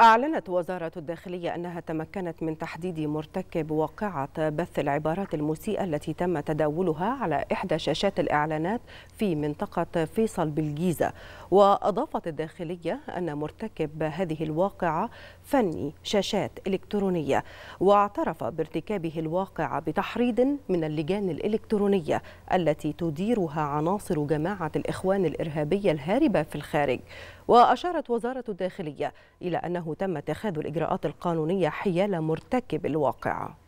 أعلنت وزارة الداخلية أنها تمكنت من تحديد مرتكب واقعة بث العبارات المسيئة التي تم تداولها على إحدى شاشات الإعلانات في منطقة فيصل بالجيزة. وأضافت الداخلية أن مرتكب هذه الواقعة فني شاشات إلكترونية، واعترف بارتكابه الواقعة بتحريض من اللجان الإلكترونية التي تديرها عناصر جماعة الإخوان الإرهابية الهاربة في الخارج. وأشارت وزارة الداخلية إلى أنه تم اتخاذ الإجراءات القانونية حيال مرتكب الواقعة.